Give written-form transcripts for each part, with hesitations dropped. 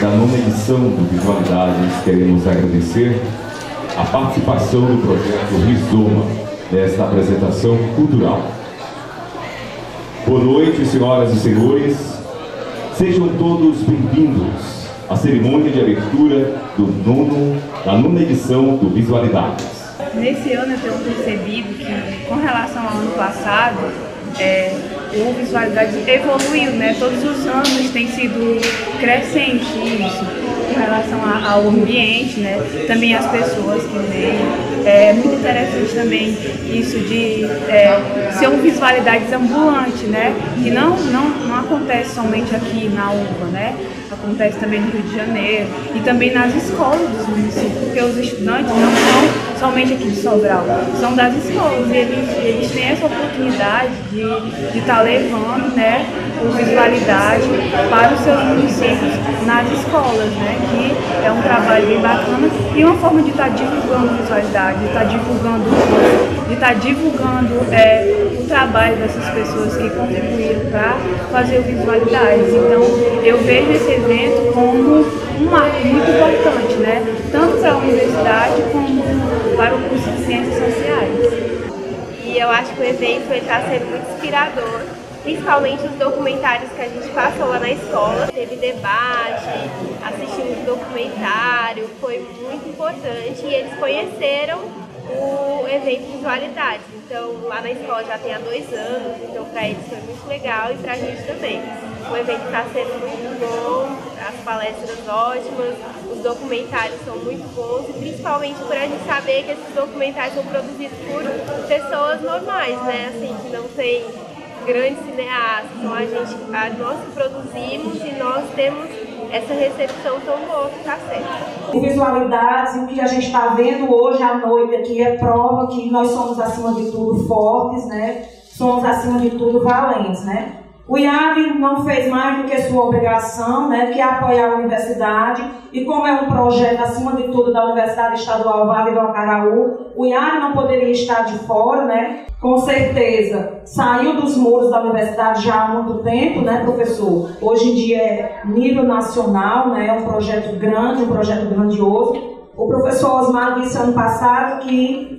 Da nona edição do Visualidades, queremos agradecer a participação do projeto Rizoma nesta apresentação cultural. Boa noite, senhoras e senhores. Sejam todos bem-vindos à cerimônia de abertura da nona edição do Visualidades. Nesse ano eu tenho percebido que, com relação ao ano passado, o Visualidades evoluiu, né? Todos os anos tem sido crescente isso, com relação ao ambiente, né? Também as pessoas que vêm. É muito interessante também isso de ser um Visualidades ambulante, né? Que não acontece somente aqui na UVA, né? Acontece também no Rio de Janeiro e também nas escolas dos municípios, porque os estudantes não são somente aqui de Sobral, são das escolas, e eles têm essa oportunidade de estar levando, né, o Visualidade para os seus municípios nas escolas, né, que é um trabalho bem bacana e uma forma de estar divulgando Visualidade, de estar divulgando o trabalho dessas pessoas que contribuíram para fazer o Visualidades. Então eu vejo esse evento como um marco muito importante, né, tanto para a universidade como para o curso de Ciências Sociais. E eu acho que o evento está sendo muito inspirador, principalmente os documentários que a gente passou lá na escola. Teve debate, assistimos documentário, foi muito importante e eles conheceram o evento Visualidades. Então, lá na escola já tem há 2 anos, então para eles foi muito legal e para a gente também. O evento está sendo muito bom, as palestras ótimas, os documentários são muito bons, e principalmente por a gente saber que esses documentários são produzidos por pessoas normais, né? Assim, que não tem grandes cineastas, então nós produzimos e nós temos essa recepção tão boa que está sendo. Visualidades, o que a gente está vendo hoje à noite aqui é prova que nós somos, acima de tudo, fortes, né? Somos, acima de tudo, valentes, né? O IAV não fez mais do que sua obrigação, né, que é apoiar a universidade, e como é um projeto, acima de tudo, da Universidade Estadual Vale do Acaraú, o IAV não poderia estar de fora, né? Com certeza, saiu dos muros da universidade já há muito tempo, né, professor? Hoje em dia é nível nacional, né, é um projeto grande, um projeto grandioso. O professor Osmar disse ano passado que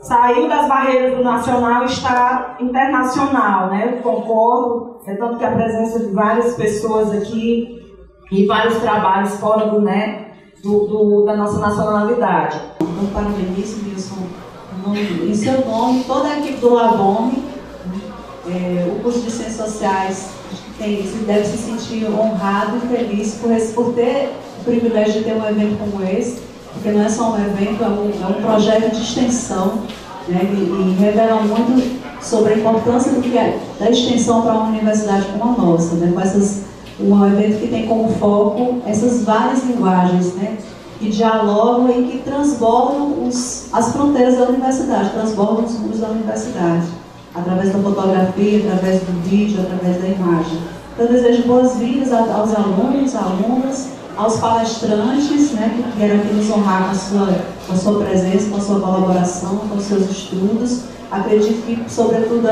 saiu das barreiras do nacional e está internacional, né? Concordo, é tanto que a presença de várias pessoas aqui e vários trabalhos fora do, né, da nossa nacionalidade. Então, parabenizo, Nilson, em seu nome, toda a equipe do Labome, o curso de Ciências Sociais deve se sentir honrado e feliz por ter o privilégio de ter um evento como esse. Porque não é só um evento, é um projeto de extensão, né, e revela muito sobre a importância da extensão para uma universidade como a nossa, né, com um evento que tem como foco essas várias linguagens, né, que dialogam e que transbordam as fronteiras da universidade, transbordam os muros da universidade, através da fotografia, através do vídeo, através da imagem. Então, eu desejo boas-vindas aos alunos, alunas, aos palestrantes, né, que vieram aqui nos honrar com a sua presença, com a sua colaboração, com os seus estudos. Acredito que, sobretudo,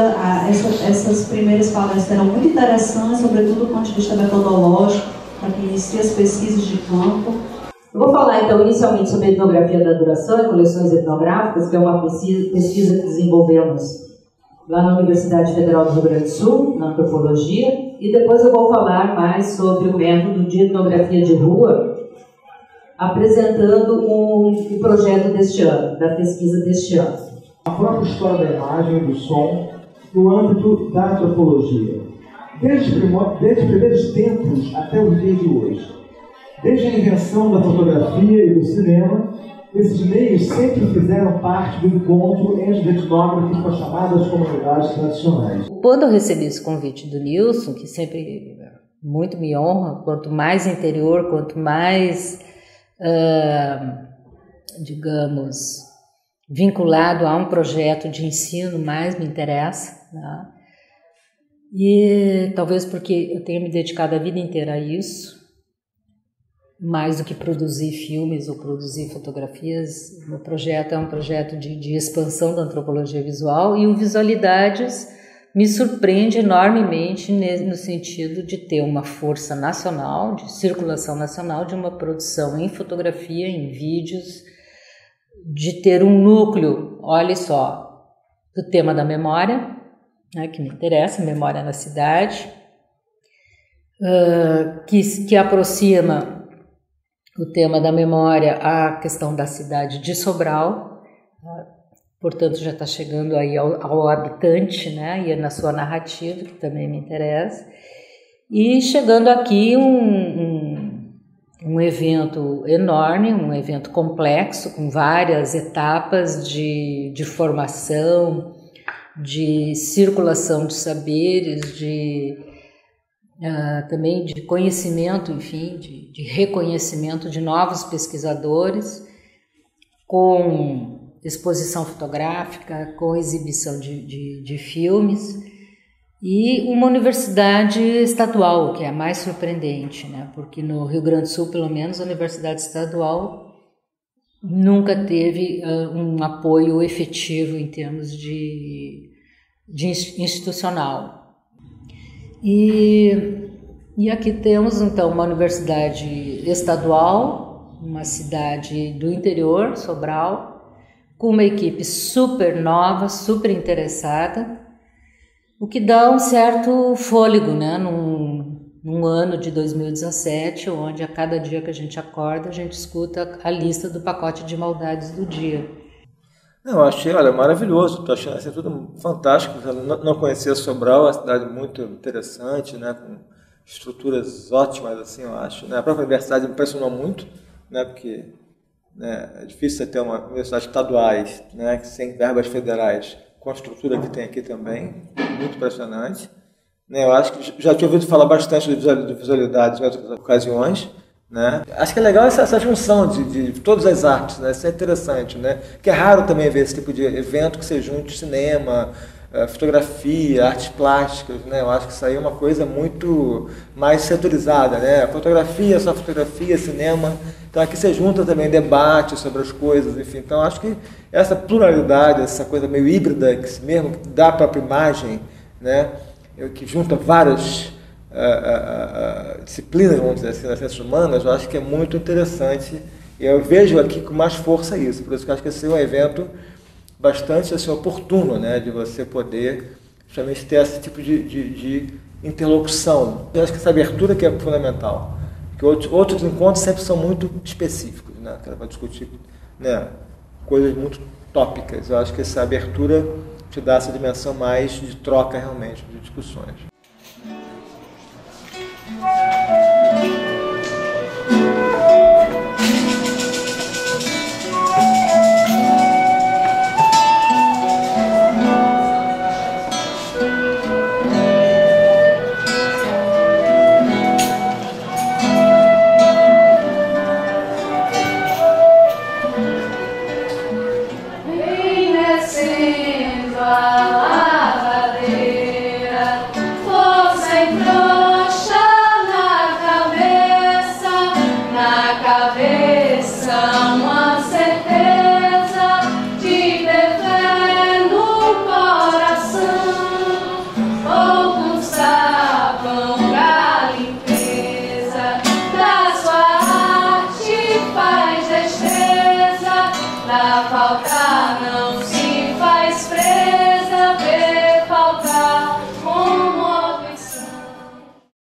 essas primeiras palestras serão muito interessantes, sobretudo do ponto de vista metodológico, para que inicie as pesquisas de campo. Eu vou falar, então, inicialmente sobre a etnografia da duração e coleções etnográficas, que é uma pesquisa que desenvolvemos lá na Universidade Federal do Rio Grande do Sul, na antropologia. E depois eu vou falar mais sobre o método de etnografia de rua, apresentando um projeto deste ano, da pesquisa deste ano. A própria história da imagem e do som no âmbito da antropologia, desde os primeiros tempos até os dias de hoje. Desde a invenção da fotografia e do cinema, esses meios sempre fizeram parte do encontro entre os etnógrafos com as chamadas comunidades tradicionais. Quando eu recebi esse convite do Nilson, que sempre muito me honra, quanto mais interior, quanto mais, digamos, vinculado a um projeto de ensino, mais me interessa, né? E talvez porque eu tenha me dedicado a vida inteira a isso, mais do que produzir filmes ou produzir fotografias. Meu projeto é um projeto de expansão da antropologia visual, e o Visualidades me surpreende enormemente no sentido de ter uma força nacional, de circulação nacional, de uma produção em fotografia, em vídeos, de ter um núcleo, olha só, do tema da memória, né, que me interessa, memória na cidade, que aproxima o tema da memória a questão da cidade de Sobral, portanto já está chegando aí ao habitante, né, e na sua narrativa, que também me interessa, e chegando aqui um evento enorme, um evento complexo, com várias etapas de formação, de circulação de saberes, também de conhecimento, enfim, de reconhecimento de novos pesquisadores, com exposição fotográfica, com exibição de filmes, e uma universidade estadual, que é a mais surpreendente, né? Porque no Rio Grande do Sul, pelo menos, a universidade estadual nunca teve um apoio efetivo em termos de institucional. E aqui temos, então, uma universidade estadual, uma cidade do interior, Sobral, com uma equipe super nova, super interessada, o que dá um certo fôlego, né, num ano de 2017, onde a cada dia que a gente acorda, a gente escuta a lista do pacote de maldades do dia. Eu achei, olha, maravilhoso, estou achando assim, tudo fantástico. Eu não conhecia Sobral, é uma cidade muito interessante, né, com estruturas ótimas, assim, eu acho, né? A própria universidade me impressionou muito, né, porque, né, é difícil você ter uma universidade estaduais, né, sem verbas federais, com a estrutura que tem aqui também, muito impressionante, né? Eu acho que já tinha ouvido falar bastante de Visualidades em outras ocasiões, né? Acho que é legal essa junção de todas as artes, né? Isso é interessante, né? Que é raro também ver esse tipo de evento que você junte cinema, fotografia, artes plásticas, né? Eu acho que isso aí é uma coisa muito mais setorizada, né? Fotografia, só fotografia, cinema. Então aqui você junta também debate sobre as coisas, enfim. Então acho que essa pluralidade, essa coisa meio híbrida, que mesmo dá a própria imagem, né? Que junta várias disciplinas, vamos dizer assim, das ciências humanas, eu acho que é muito interessante, e eu vejo aqui com mais força isso. Por isso que eu acho que esse é um evento bastante assim, oportuno, né, de você poder justamente ter esse tipo de interlocução. Eu acho que essa abertura que é fundamental, porque outros encontros sempre são muito específicos, né, que ela vai discutir, né, coisas muito tópicas. Eu acho que essa abertura te dá essa dimensão mais de troca realmente, de discussões.